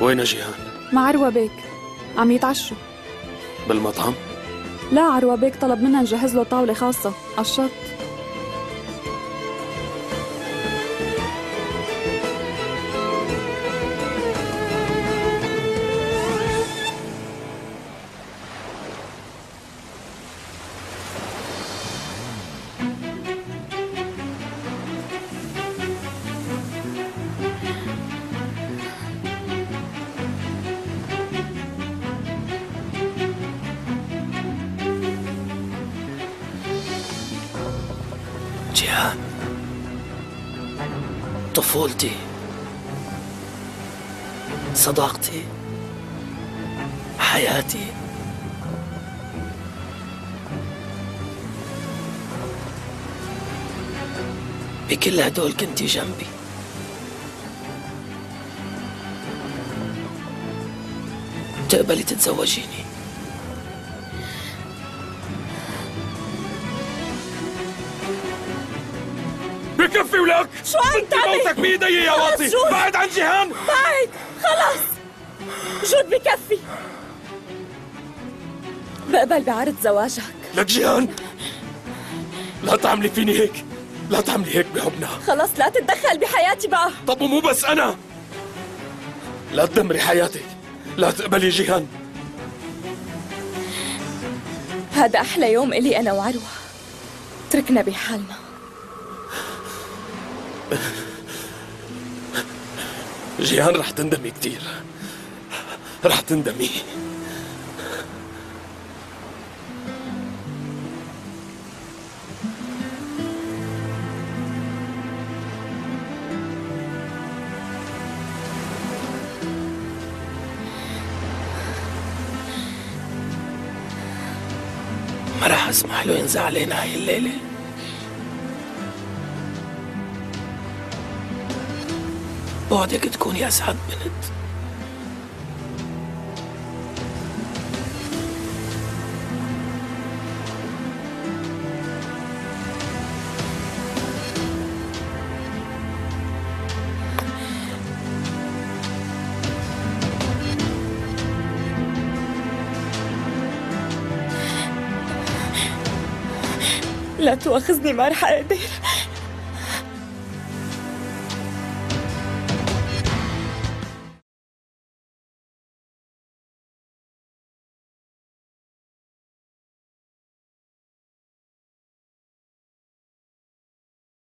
وين جيهان؟ مع عروة بيك عم يتعشوا. بالمطعم؟ لا، عروة بيك طلب منا نجهز له طاولة خاصة على الشط. جيهان، طفولتي، صداقتي، حياتي، بكل هدول كنتي جنبي. تقبلي تتزوجيني؟ بكفي ولك. شو انت عمي؟ موتك بيدي يا واطي. بعد عن جيهان، بعد. خلص جود، بكفي. بقبل بعرض زواجك. لك جيهان، لا تعملي فيني هيك، لا تعملي هيك بحبنا. خلص لا تتدخل بحياتي بقى. طب ومو بس انا. لا تدمري حياتي، لا تقبلي جيهان. هذا احلى يوم الي انا وعروة، تركنا بحالنا. جيهان رح تندمي كثير، رح تندمي. ما رح اسمح له ينزع علينا هاي الليلة. بعدك تكوني اسعد بنت. لا تؤاخذني، ما رح اقدر.